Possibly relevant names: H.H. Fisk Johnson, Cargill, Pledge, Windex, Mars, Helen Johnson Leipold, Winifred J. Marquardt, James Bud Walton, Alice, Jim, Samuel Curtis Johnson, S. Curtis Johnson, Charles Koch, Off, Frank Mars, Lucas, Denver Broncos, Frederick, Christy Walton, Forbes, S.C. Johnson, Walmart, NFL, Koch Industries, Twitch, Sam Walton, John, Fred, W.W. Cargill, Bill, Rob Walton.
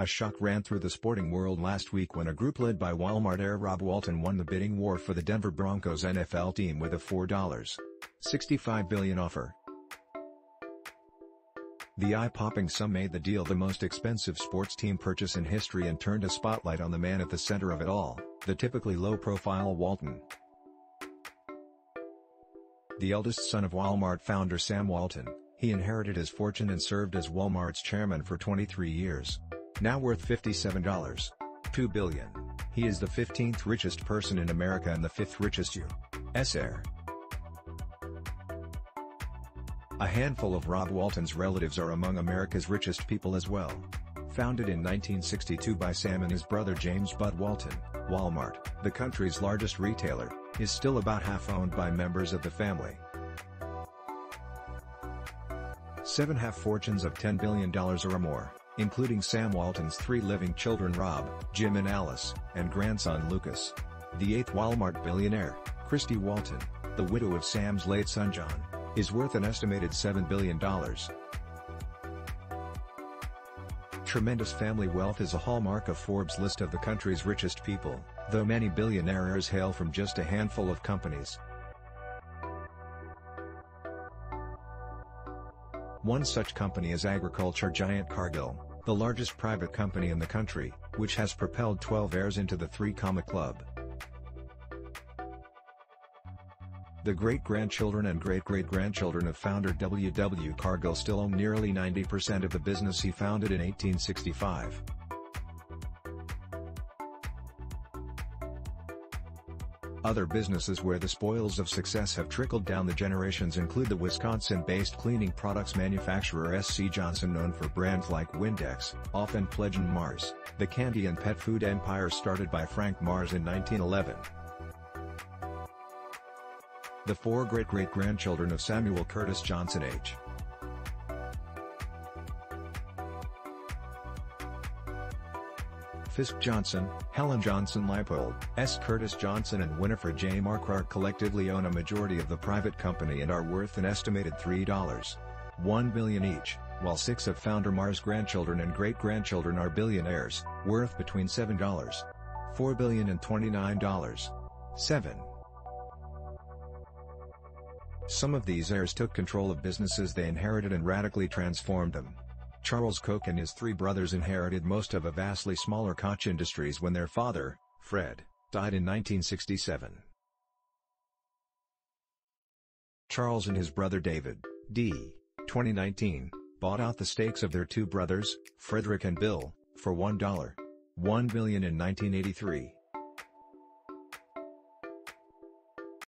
A shock ran through the sporting world last week when a group led by Walmart heir Rob Walton won the bidding war for the Denver Broncos NFL team with a $4.65 billion offer. The eye-popping sum made the deal the most expensive sports team purchase in history and turned a spotlight on the man at the center of it all, the typically low-profile Walton. The eldest son of Walmart founder Sam Walton, he inherited his fortune and served as Walmart's chairman for 23 years. Now worth $57.2 billion, he is the 15th richest person in America and the 5th richest U.S. heir. A handful of Rob Walton's relatives are among America's richest people as well. Founded in 1962 by Sam and his brother James Bud Walton, Walmart, the country's largest retailer, is still about half owned by members of the family. Seven half-fortunes of $10 billion or more, including Sam Walton's three living children Rob, Jim and Alice, and grandson Lucas. The eighth Walmart billionaire, Christy Walton, the widow of Sam's late son John, is worth an estimated $7 billion. Tremendous family wealth is a hallmark of Forbes' list of the country's richest people, though many billionaire heirs hail from just a handful of companies. One such company is agriculture giant Cargill, the largest private company in the country, which has propelled 12 heirs into the three-comma club. The great-grandchildren and great-great-grandchildren of founder W.W. Cargill still own nearly 90% of the business he founded in 1865. Other businesses where the spoils of success have trickled down the generations include the Wisconsin-based cleaning products manufacturer S.C. Johnson, known for brands like Windex, Off and Pledge, and Mars, the candy and pet food empire started by Frank Mars in 1911. The four great-great-grandchildren of Samuel Curtis Johnson H.H. Fisk Johnson, Helen Johnson Leipold, S. Curtis Johnson and Winifred J. Marquardt collectively own a majority of the private company and are worth an estimated $3.1 billion each, while six of founder Mars' grandchildren and great-grandchildren are billionaires, worth between $7.4 billion and $29.7 billion. Some of these heirs took control of businesses they inherited and radically transformed them. Charles Koch and his three brothers inherited most of a vastly smaller Koch Industries when their father, Fred, died in 1967. Charles and his brother David, d. 2019, bought out the stakes of their two brothers, Frederick and Bill, for $1.1 billion in 1983.